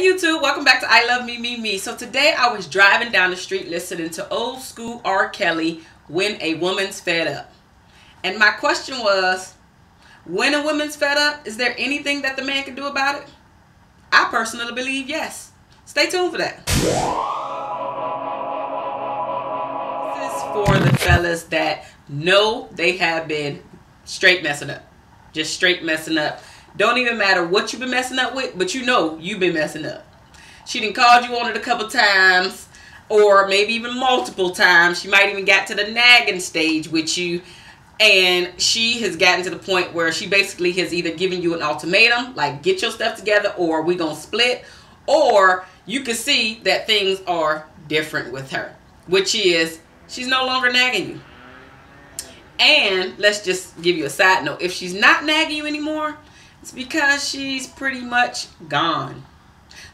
Hey YouTube, welcome back to I Love Me, Me, Me. So today I was driving down the street listening to old school R. Kelly, When a Woman's Fed Up. And my question was, when a woman's fed up, is there anything that the man can do about it? I personally believe yes. Stay tuned for that. This is for the fellas that know they have been straight messing up. Just straight messing up. Don't even matter what you've been messing up with, but you know you've been messing up. She done called you on it a couple times, or maybe even multiple times. She might even got to the nagging stage with you, and she has gotten to the point where she basically has either given you an ultimatum, like get your stuff together or we're going to split, or you can see that things are different with her, which is she's no longer nagging you. And let's just give you a side note. If she's not nagging you anymore, it's because she's pretty much gone.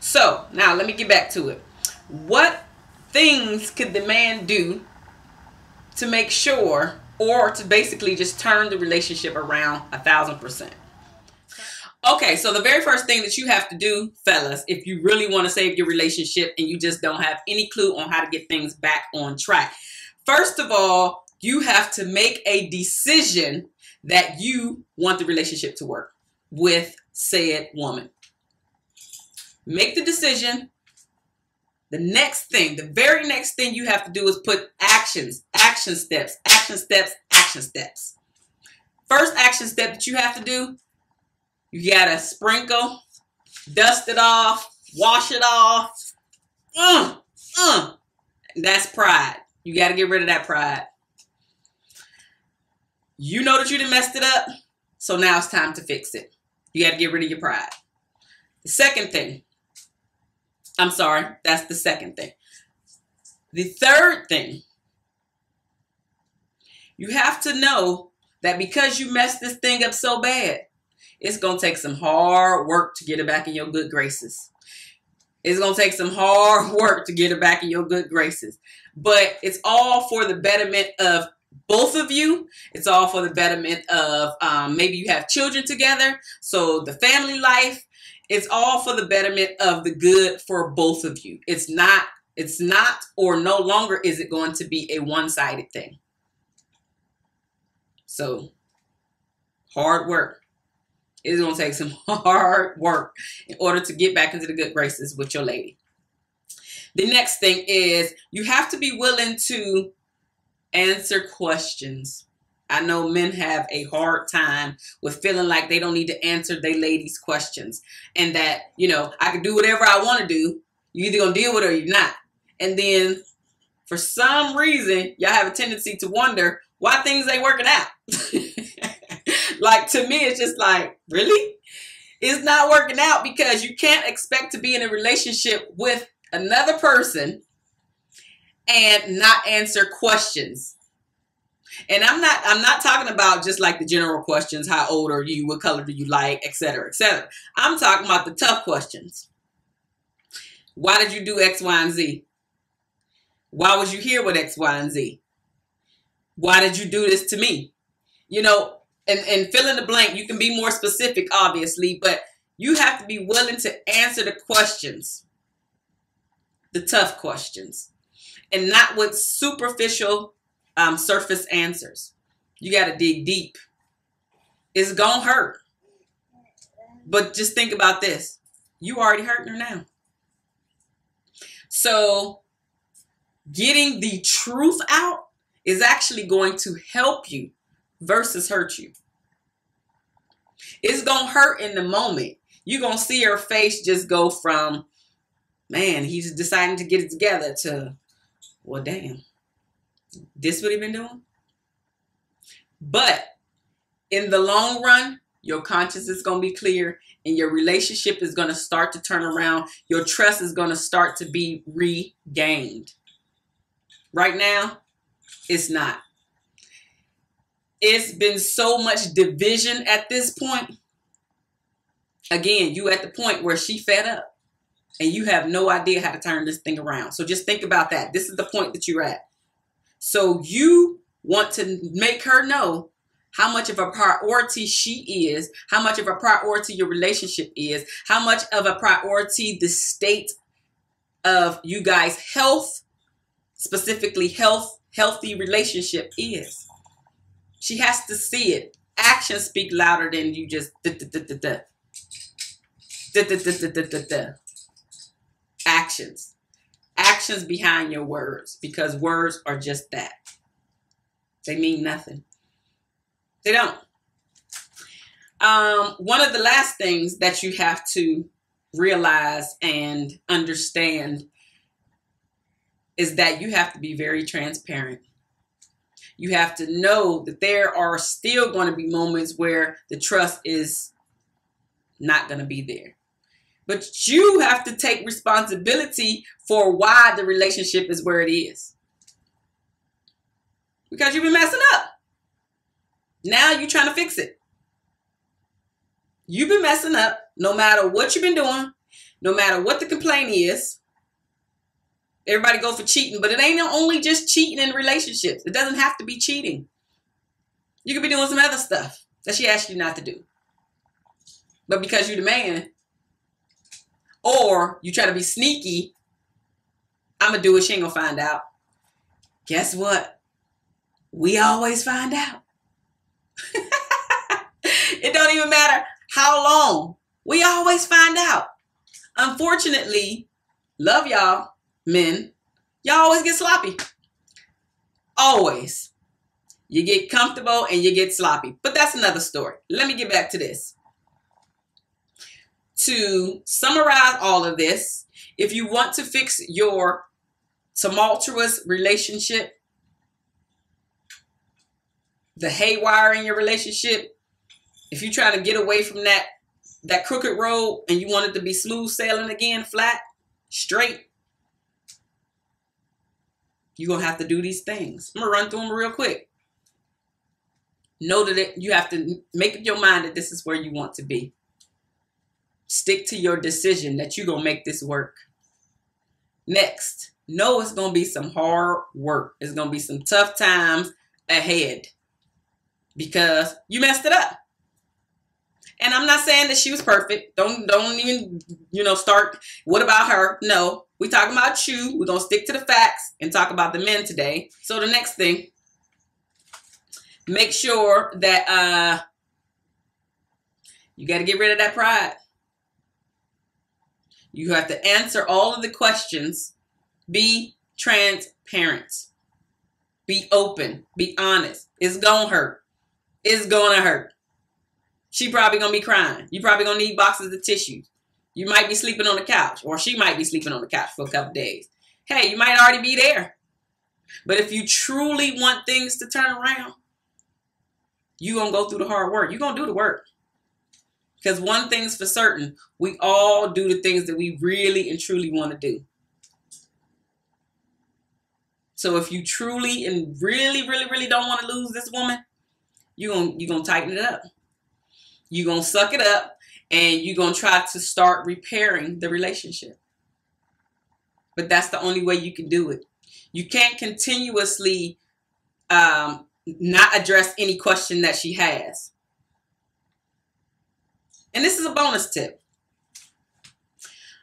So, now let me get back to it. What things could the man do to make sure, or to basically just turn the relationship around 1,000%? Okay, so the very first thing that you have to do, fellas, if you really want to save your relationship and you just don't have any clue on how to get things back on track. First of all, you have to make a decision that you want the relationship to work with said woman. Make the decision. The next thing, the very next thing you have to do is put actions, action steps, action steps, action steps. First action step that you have to do, you gotta sprinkle, dust it off, wash it off. That's pride. You gotta get rid of that pride. You know that you done messed it up, so now it's time to fix it. You got to get rid of your pride. The second thing, I'm sorry, that's the second thing. The third thing, you have to know that because you messed this thing up so bad, it's going to take some hard work to get it back in your good graces. It's going to take some hard work to get it back in your good graces. But it's all for the betterment of both of you. It's all for the betterment of maybe you have children together, so the family life. It's all for the betterment of the good for both of you. It's not or no longer is it going to be a one-sided thing. So hard work. It's going to take some hard work in order to get back into the good graces with your lady. The next thing is you have to be willing to answer questions. I know men have a hard time with feeling like they don't need to answer their ladies' questions, and that, you know, I can do whatever I want to do. You're either going to deal with it or you're not. And then for some reason, y'all have a tendency to wonder why things ain't working out. Like, to me, it's just like, really? It's not working out because you can't expect to be in a relationship with another person and not answer questions. And I'm not talking about just like the general questions, how old are you, what color do you like, etc., etc. I'm talking about the tough questions. Why did you do X, Y, and Z? Why was you here with X, Y, and Z? Why did you do this to me? You know, and fill in the blank. You can be more specific, obviously, but you have to be willing to answer the questions, the tough questions. And not with superficial surface answers. You got to dig deep. It's going to hurt. But just think about this. You already hurting her now. So getting the truth out is actually going to help you versus hurt you. It's going to hurt in the moment. You're going to see her face just go from, man, he's deciding to get it together, to, well, damn, this what he been doing? But in the long run, your conscience is going to be clear and your relationship is going to start to turn around. Your trust is going to start to be regained. Right now, it's not. It's been so much division at this point. Again, you at the point where she fed up. And you have no idea how to turn this thing around. So just think about that. This is the point that you're at. So you want to make her know how much of a priority she is, how much of a priority your relationship is, how much of a priority the state of you guys' health, specifically healthy relationship is. She has to see it. Actions speak louder than you just actions. Actions behind your words, because words are just that. They mean nothing. They don't. One of the last things that you have to realize and understand is that you have to be very transparent. You have to know that there are still going to be moments where the trust is not going to be there. But you have to take responsibility for why the relationship is where it is. Because you've been messing up. Now you're trying to fix it. You've been messing up no matter what you've been doing, no matter what the complaint is. Everybody go for cheating, but it ain't only just cheating in relationships. It doesn't have to be cheating. You could be doing some other stuff that she asked you not to do. But because you're the man, or you try to be sneaky, I'm going to do it, she ain't going to find out. Guess what? We always find out. It don't even matter how long. We always find out. Unfortunately, love y'all, men. Y'all always get sloppy. Always. You get comfortable and you get sloppy. But that's another story. Let me get back to this. To summarize all of this, if you want to fix your tumultuous relationship, the haywire in your relationship, if you're trying to get away from that crooked road and you want it to be smooth sailing again, flat, straight, you're going to have to do these things. I'm going to run through them real quick. Know that you have to make up your mind that this is where you want to be. Stick to your decision that you're going to make this work. Next, know it's going to be some hard work. It's going to be some tough times ahead. Because you messed it up. And I'm not saying that she was perfect. Don't even, start, what about her? No, we talking about you. We're going to stick to the facts and talk about the men today. So the next thing, make sure that you got to get rid of that pride. You have to answer all of the questions. Be transparent. Be open. Be honest. It's going to hurt. It's gonna hurt. She probably gonna be crying. You probably gonna need boxes of tissues. You might be sleeping on the couch, or she might be sleeping on the couch for a couple days. Hey, you might already be there. But if you truly want things to turn around, you're gonna go through the hard work. You're gonna do the work. Because one thing's for certain, we all do the things that we really and truly want to do. So if you truly and really, really, really don't want to lose this woman, You're gonna tighten it up. You're gonna suck it up, and you're gonna try to start repairing the relationship. But that's the only way you can do it. You can't continuously not address any question that she has. And this is a bonus tip.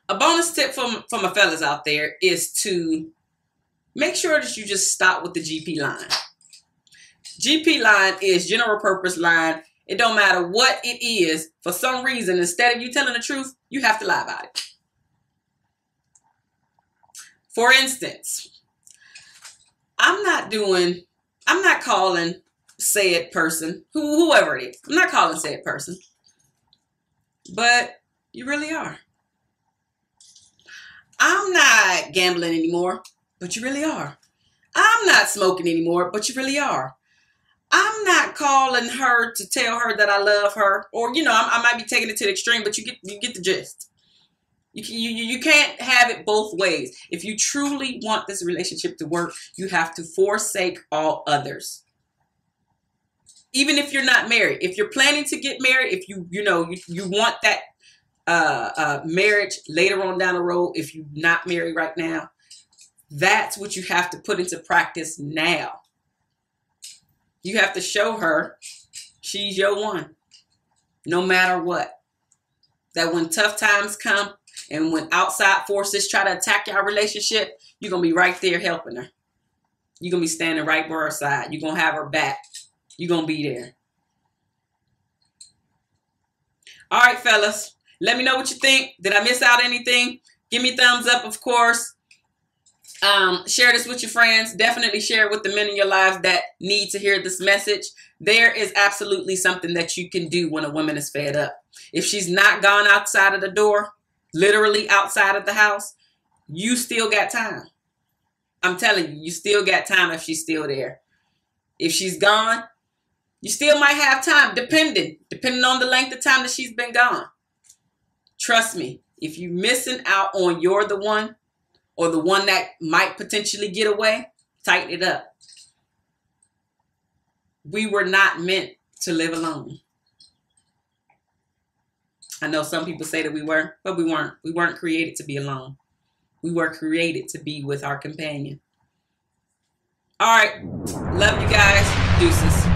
A bonus tip from my fellas out there is to make sure that you just stop with the GP line. GP line is general purpose line. It don't matter what it is. For some reason, instead of you telling the truth, you have to lie about it. For instance, I'm not calling said person, whoever it is. I'm not calling said person. But you really are. I'm not gambling anymore, but you really are. I'm not smoking anymore, but you really are. I'm not calling her to tell her that I love her, or I might be taking it to the extreme, but you get the gist. You can't have it both ways. If you truly want this relationship to work, you have to forsake all others. Even if you're not married, if you're planning to get married, if you want that marriage later on down the road, if you're not married right now, that's what you have to put into practice now. You have to show her She's your one, no matter what. That when tough times come and when outside forces try to attack your relationship, you're going to be right there helping her. You're going to be standing right by her side. You're going to have her back. You're going to be there. All right, fellas. Let me know what you think. Did I miss out anything? Give me a thumbs up, of course. Share this with your friends. Definitely share it with the men in your lives that need to hear this message. There is absolutely something that you can do when a woman is fed up. If she's not gone outside of the door, literally outside of the house, you still got time. I'm telling you, you still got time if she's still there. If she's gone, you still might have time, depending on the length of time that she's been gone. Trust me, if you're missing out on you're the one, or the one that might potentially get away, tighten it up. We were not meant to live alone. I know some people say that we were, but we weren't. We weren't created to be alone. We were created to be with our companion. All right. Love you guys. Deuces.